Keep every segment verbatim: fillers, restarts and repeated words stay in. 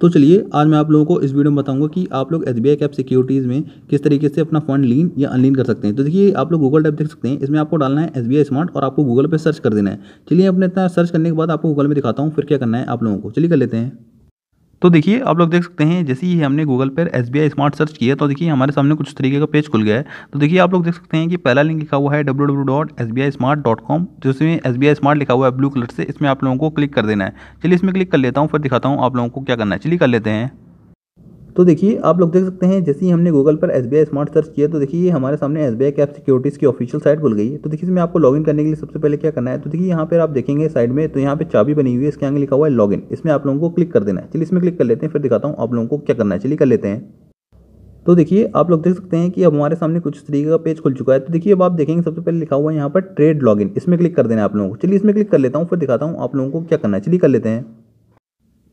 तो चलिए आज मैं आप लोगों को इस वीडियो में बताऊंगा कि आप लोग S B I cap securities में किस तरीके से अपना फंड लीन या अनलीन कर सकते हैं। तो देखिए आप लोग गूगल टैब देख सकते हैं, इसमें आपको डालना है एस बी आई स्मार्ट और आपको गूगल पे सर्च कर देना है। चलिए अपने इतना सर्च करने के बाद आपको गूगल में दिखाता हूँ फिर क्या करना है आप लोगों को। चलिए कर लेते हैं। तो देखिए आप लोग देख सकते हैं जैसे ही हमने गूगल पर S B I smart search किया तो देखिए हमारे सामने कुछ तरीके का पेज खुल गया है। तो देखिए आप लोग देख सकते हैं कि पहला लिंक लिखा हुआ है W W W dot S B I smart dot com, जिसमें एस बी आई स्मार्ट लिखा हुआ है ब्लू कलर से। इसमें आप लोगों को क्लिक कर देना है। चलिए इसमें क्लिक कर लेता हूँ फिर दिखाता हूँ आप लोगों को क्या करना है। चलिए कर लेते हैं। तो देखिए आप लोग देख सकते हैं जैसे ही हमने गूगल पर S B I smart search किया तो देखिए हमारे सामने S B I cap securities की ऑफिशियल साइट खुल गई है। तो देखिए इसमें आपको लॉगिन करने के लिए सबसे पहले क्या करना है, तो देखिए यहाँ पर आप देखेंगे साइड में तो यहाँ पे चाबी बनी हुई है, इसके आगे लिखा हुआ है लॉगिन। इसमें आप लोगों को क्लिक कर देना है। चलिए इसमें क्लिक कर लेते हैं फिर दिखाता हूँ आप लोगों को क्या करना है। चलिए कर लेते हैं। तो देखिए आप लोग देख सकते हैं कि अब हमारे सामने कुछ तरीके का पेज खुल चुका है। तो देखिए अब आप देखेंगे सबसे पहले लिखा हुआ है यहाँ पर ट्रेड लॉगिन, इसमें क्लिक कर देना आप लोगों को। चलिए इसमें क्लिक कर लेता हूँ फिर दिखाता हूँ आप लोगों को क्या करना है। चलिए कर लेते हैं।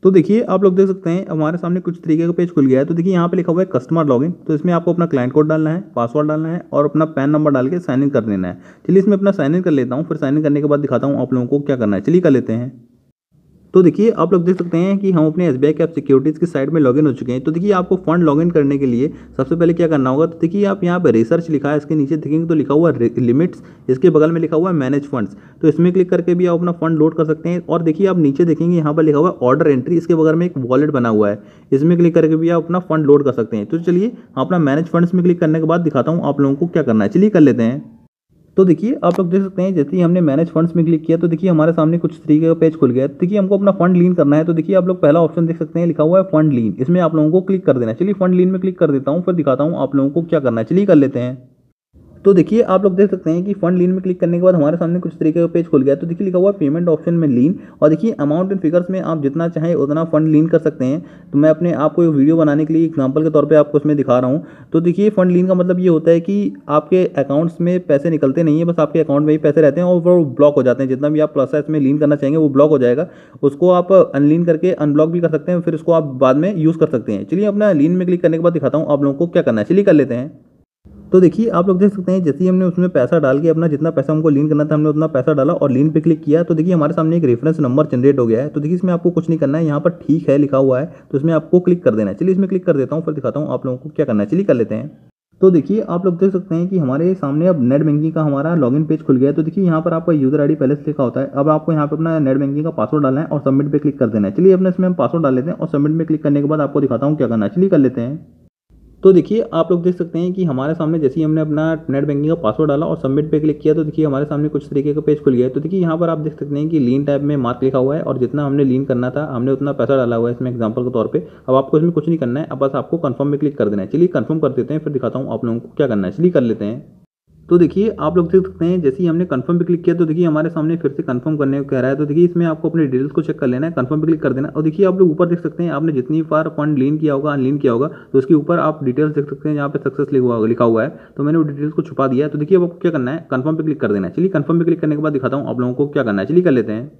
तो देखिए आप लोग देख सकते हैं हमारे सामने कुछ तरीके का पेज खुल गया है। तो देखिए यहाँ पे लिखा हुआ है कस्टमर लॉगिन। तो इसमें आपको अपना क्लाइंट कोड डालना है, पासवर्ड डालना है और अपना पैन नंबर डाल के साइन इन कर देना है। चलिए इसमें अपना साइन इन कर लेता हूँ फिर साइन इन करने के बाद दिखाता हूँ आप लोगों को क्या करना है। चलिए कर लेते हैं। तो देखिए आप लोग देख सकते हैं कि हम अपने S B I cap securities की साइट में लॉगिन हो चुके हैं। तो देखिए आपको फंड लॉगिन करने के लिए सबसे पहले क्या करना होगा, तो देखिए आप यहाँ पर रिसर्च लिखा है, इसके नीचे देखेंगे तो लिखा हुआ लिमिट्स, इसके बगल में लिखा हुआ है मैनेज फंड्स। तो इसमें क्लिक करके भी आप अपना फंड लोड कर सकते हैं। और देखिए आप नीचे देखेंगे यहाँ पर लिखा हुआ है ऑर्डर एंट्री, इसके बगल में एक वॉलेट बना हुआ है, इसमें क्लिक करके भी आप अपना फंड लोड कर सकते हैं। तो चलिए अपना मैनेज फंड्स में क्लिक करने के बाद दिखाता हूँ आप लोगों को क्या करना है। चलिए कर लेते हैं। तो देखिए आप लोग देख सकते हैं जैसे ही हमने मैनेज फंड्स में क्लिक किया तो देखिए हमारे सामने कुछ तरीके का पेज खुल गया है। तो देखिए हमको अपना फंड लीन करना है। तो देखिए आप लोग पहला ऑप्शन देख सकते हैं लिखा हुआ है फंड लीन, इसमें आप लोगों को क्लिक कर देना है। चलिए फंड लीन में क्लिक कर देता हूँ फिर दिखाता हूँ आप लोगों को क्या करना है। चलिए कर लेते हैं। तो देखिए आप लोग देख सकते हैं कि फंड लीन में क्लिक करने के बाद हमारे सामने कुछ तरीके का पेज खुल गया। तो देखिए लिखा हुआ है पेमेंट ऑप्शन में लीन और देखिए अमाउंट एंड फिगर्स में आप जितना चाहें उतना फंड लीन कर सकते हैं। तो मैं अपने आपको ये वीडियो बनाने के लिए एग्जांपल के तौर पे आपको इसमें दिखा रहा हूँ। तो देखिए फंड लीन का मतलब ये होता है कि आपके अकाउंट्स में पैसे निकलते नहीं है, बस आपके अकाउंट में ही पैसे रहते हैं और वो ब्लॉक हो जाते हैं। जितना भी आप पैसा इसमें लीन करना चाहेंगे वो ब्लॉक हो जाएगा, उसको आप अनलीन करके अनब्लॉक भी कर सकते हैं, फिर उसको आप बाद में यूज़ कर सकते हैं। चलिए अपना लीन में क्लिक करने के बाद दिखाता हूँ आप लोगों को क्या करना है। चलिए कर लेते हैं। तो देखिए आप लोग देख सकते हैं जैसे ही हमने उसमें पैसा डाल के अपना जितना पैसा हमको लीन करना था हमने उतना पैसा डाला और लीन पे क्लिक किया तो देखिए हमारे सामने एक रेफरेंस नंबर जनरेट हो गया है। तो देखिए इसमें आपको कुछ नहीं करना है, यहाँ पर ठीक है लिखा हुआ है तो इसमें आपको क्लिक कर देना है। चलिए इसमें क्लिक कर देता हूँ फिर दिखाता हूँ आप लोगों को क्या करना है। चलिए कर लेते हैं। तो देखिए आप लोग देख सकते हैं कि हमारे सामने अब नेट बैंकिंग का हमारा लॉगिन पेज खुल गया है। तो देखिए यहाँ पर आपका यूज़र आईडी पहले से लिखा होता है। अब आपको यहाँ पर अपना नेट बैंकिंग का पासवर्ड डालना है और सबमिट पे क्लिक कर देना है। चलिए अपने इसमें हम पासवर्ड डाल लेते हैं और सबमिट में क्लिक करने के बाद आपको दिखाता हूँ क्या करना है। चलिए कर लेते हैं। तो देखिए आप लोग देख सकते हैं कि हमारे सामने जैसे ही हमने अपना नेट बैंकिंग का पासवर्ड डाला और सबमिट पे क्लिक किया तो देखिए हमारे सामने कुछ तरीके का पेज खुल गया है। तो देखिए यहाँ पर आप देख सकते हैं कि लीन टैब में मार्क लिखा हुआ है और जितना हमने लीन करना था हमने उतना पैसा डाला हुआ है इसमें एग्जाम्पल के तौर पे। अब आपको इसमें कुछ नहीं करना है, अब बस आपको कन्फर्म में क्लिक कर देना है। चलिए कन्फर्म कर देते हैं फिर दिखाता हूँ आप लोगों को क्या करना है। चलिए कर लेते हैं। तो देखिए आप लोग देख सकते हैं जैसे ही हमने कन्फर्म पे क्लिक किया तो देखिए हमारे सामने फिर से कन्फर्म करने को कह रहा है। तो देखिए इसमें आपको अपने डिटेल्स को चेक कर लेना है, कन्फर्म पे क्लिक कर देना। और देखिए आप लोग ऊपर देख सकते हैं आपने जितनी बार फंड लीन किया होगा अनलीन किया होगा तो उसके ऊपर आप डिटेल्स देख सकते हैं, यहाँ पे सक्सेस लिखा हुआ है। तो मैंने वो डिटेल्स को छुपा दिया। तो देखिए आपको क्या करना है, कन्फर्म पे क्लिक कर देना है। चलिए कन्फर्म पे क्लिक करने के बाद दिखाता हूँ आप लोगों को क्या करना है। चलिए कर लेते हैं।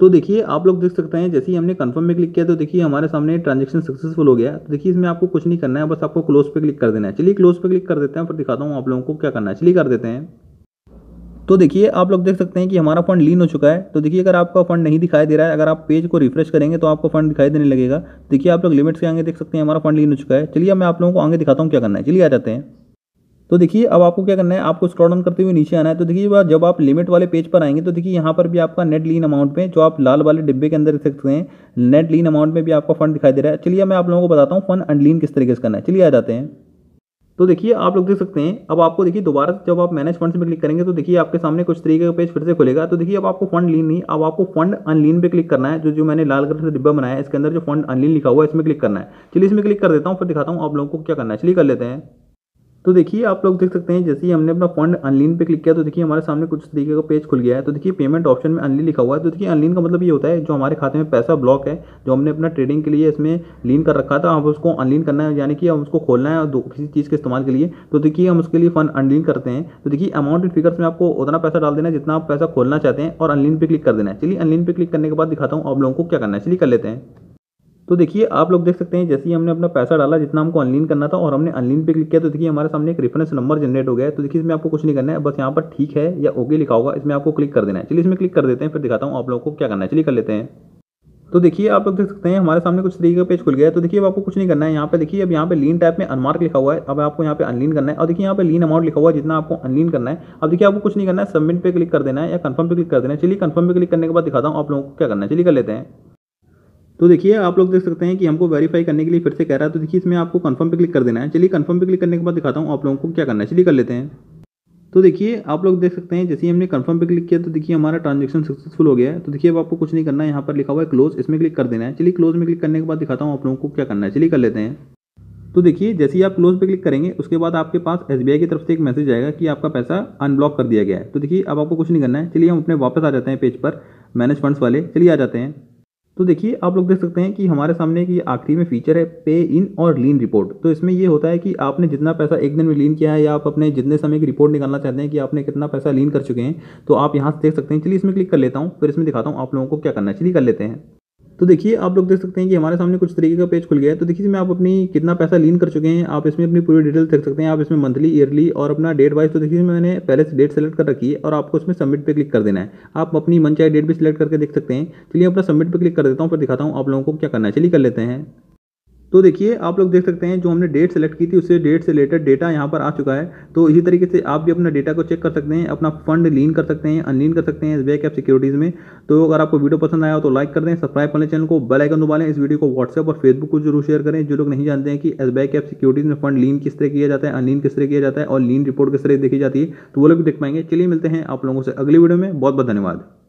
तो देखिए आप लोग देख सकते हैं जैसे ही हमने कन्फर्म में क्लिक किया तो देखिए हमारे सामने ट्रांजेक्शन सक्सेसफुल हो गया। तो देखिए इसमें आपको कुछ नहीं करना है, बस आपको क्लोज पे क्लिक कर देना है। चलिए क्लोज पे क्लिक कर देते हैं फिर दिखाता हूँ आप लोगों को क्या करना है। चलिए कर देते हैं। तो देखिए आप लोग देख सकते हैं कि हमारा फंड लीन हो चुका है। तो देखिए अगर आपका फंड नहीं दिखाई दे रहा है, अगर आप पेज को रिफ्रेश करेंगे तो आपको फंड दिखाई देने लगेगा। देखिए आप लोग लिमिट्स के आगे देख सकते हैं हमारा फंड लीन हो चुका है। चलिए मैं आप लोगों को आगे दिखाता हूँ क्या करना है। चलिए आ जाते हैं। तो देखिए अब आपको क्या करना है, आपको स्क्रॉल डाउन करते हुए नीचे आना है। तो देखिए जब आप लिमिट वाले पेज पर आएंगे तो देखिए यहाँ पर भी आपका नेट लीन अमाउंट में जो आप लाल वाले डिब्बे के अंदर देख सकते हैं नेट लीन अमाउंट में भी आपका फंड दिखाई दे रहा है। चलिए मैं आप लोगों को बताता हूँ फंड अनलीन किस तरीके से करना है। चलिए आ जाते हैं। तो देखिए आप लोग देख सकते हैं अब आपको देखिए दोबारा जब आप मैनेज फंड्स में क्लिक करेंगे तो देखिए आपके सामने कुछ तरीके का पेज फिर से खुलेगा। तो देखिए अब आपको फंड लीन नहीं, अब आपको फंड अनलीन पे क्लिक करना है। जो जो मैंने लाल कलर से डिब्बा बनाया है इसके अंदर जो फंड अनलीन लिखा हुआ है इसमें क्लिक करना है। चलिए इसमें क्लिक कर देता हूँ फिर दिखाता हूँ आप लोगों को क्या करना है। चलिए कर लेते हैं। तो देखिए आप लोग देख सकते हैं जैसे ही हमने अपना फंड अनलीन पे क्लिक किया तो देखिए हमारे सामने कुछ तरीके का पेज खुल गया है। तो देखिए पेमेंट ऑप्शन में अनलीन लिखा हुआ है। तो देखिए अनलीन का मतलब ये होता है जो हमारे खाते में पैसा ब्लॉक है, जो हमने अपना ट्रेडिंग के लिए इसमें लीन कर रखा था, हम उसको अनलीन करना है, यानी कि हम उसको खोलना है और किसी चीज़ के इस्तेमाल के लिए। तो देखिए हम उसके लिए फंड अनलीन करते हैं। तो देखिए अमाउंट एंड फिगर्स में आपको उतना पैसा डाल देना है जितना आप पैसा खोलना चाहते हैं और अनलीन पर क्लिक कर देना है। चलिए अनलीन पर क्लिक करने के बाद दिखाता हूँ आप लोगों को क्या करना है। चलिए कर लेते हैं। तो देखिए आप लोग देख सकते हैं जैसे ही हमने अपना पैसा डाला जितना हमको अनलीन करना था और हमने अनलीन पे क्लिक किया तो देखिए हमारे सामने एक रेफरेंस नंबर जनरेट हो गया है। तो देखिए इसमें आपको कुछ नहीं करना है, बस यहाँ पर ठीक है या ओके लिखा होगा इसमें आपको क्लिक कर देना है। चलिए इसमें क्लिक कर देते हैं फिर दिखाता हूँ आप लोगों को क्या करना है। चलिए कर लेते हैं। तो देखिए आप लोग देख सकते हैं हमारे सामने कुछ तरीके का पेज खुल गया है। तो देखिए अब आपको कुछ नहीं करना है। यहाँ पे देखिए अब यहाँ पे लीन टाइप में अनमार्क लिखा हुआ है, अब आपको यहाँ पे अनलीन करना है। और देखिए यहाँ पे लीन अमाउंट लिखा हुआ है, जितना आपको अनलीन करना है। अब देखिए आपको कुछ नहीं करना है, सबमिट पे क्लिक कर देना है या कंफर्म पे क्लिक कर देना है। चलिए कंफर्म पे क्लिक करने के बाद दिखाता हूँ आप लोगों को क्या करना है, चलिए कर लेते हैं। तो देखिए आप लोग देख सकते हैं कि हमको वेरीफाई करने के लिए फिर से कह रहा है। तो देखिए इसमें आपको कंफर्म पे क्लिक कर देना है। चलिए कंफर्म पे क्लिक करने के बाद दिखाता हूँ आप लोगों को क्या करना है, चलिए कर लेते हैं। तो देखिए आप लोग देख सकते हैं जैसे ही हमने कंफर्म पे क्लिक किया तो देखिए हमारा ट्रांजैक्शन सक्सेसफुल हो गया है। तो देखिए अब आपको कुछ नहीं करना है, यहाँ पर लिखा हुआ है क्लोज, इसमें क्लिक कर देना है। चलिए क्लोज में क्लिक करने के बाद दिखाता हूँ आप लोगों को क्या करना है, चलिए कर लेते हैं। तो देखिए जैसे ही आप क्लोज पे क्लिक करेंगे उसके बाद आपके पास एसबीआई की तरफ से एक मैसेज आएगा कि आपका पैसा अनब्लॉक कर दिया गया है। तो देखिए अब आपको कुछ नहीं करना है। चलिए हम अपने वापस आ जाते हैं पेज पर, मैनेज फंड्स वाले, चलिए आ जाते हैं। तो देखिए आप लोग देख सकते हैं कि हमारे सामने कि आखिरी में फीचर है पे इन और लीन रिपोर्ट। तो इसमें ये होता है कि आपने जितना पैसा एक दिन में लीन किया है या आप अपने जितने समय की रिपोर्ट निकालना चाहते हैं कि आपने कितना पैसा लीन कर चुके हैं, तो आप यहाँ से देख सकते हैं। चलिए इसमें क्लिक कर लेता हूँ, फिर इसमें दिखाता हूँ आप लोगों को क्या करना है, चलिए कर लेते हैं। तो देखिए आप लोग देख सकते हैं कि हमारे सामने कुछ तरीके का पेज खुल गया है। तो देखिए इसमें आप अपनी कितना पैसा लीन कर चुके हैं, आप इसमें अपनी पूरी डिटेल देख सकते हैं। आप इसमें मंथली, ईयरली और अपना डेट वाइज। तो देखिए मैंने पहले से डेट सेलेक्ट कर रखी है और आपको इसमें सबमिट पे क्लिक कर देना है। आप अपनी मनचाही डेट भी सिलेक्ट करके देख सकते हैं। चलिए अपना सबमिट पर क्लिक कर देता हूँ, फिर दिखाता हूँ आप लोगों को क्या करना है, चलिए कर लेते हैं। तो देखिए आप लोग देख सकते हैं जो हमने डेट सेलेक्ट की थी उससे डेट से रिलेटेड डेटा यहाँ पर आ चुका है। तो इसी तरीके से आप भी अपना डेटा को चेक कर सकते हैं, अपना फंड लीन कर सकते हैं, अनलीन कर सकते हैं एसबीआई कैप सिक्योरिटीज़ में। तो अगर आपको वीडियो पसंद आया हो तो लाइक कर दें, सब्सक्राइब कर लें चैनल को, बेल आइकन दबाएं, इस वीडियो को व्हाट्सएप और फेसबुक को जरूर शेयर करें। जो लोग नहीं जानते हैं कि एसबीआई कैप सिक्योरिटीज़ में फंड लीन किस तरह किया जाता है, अनलीन किस तरह किया जाता है और लीन रिपोर्ट किस तरह देखी जाती है, तो वो लोग भी देख पाएंगे। चलिए मिलते हैं आप लोगों से अगली वीडियो में, बहुत बहुत धन्यवाद।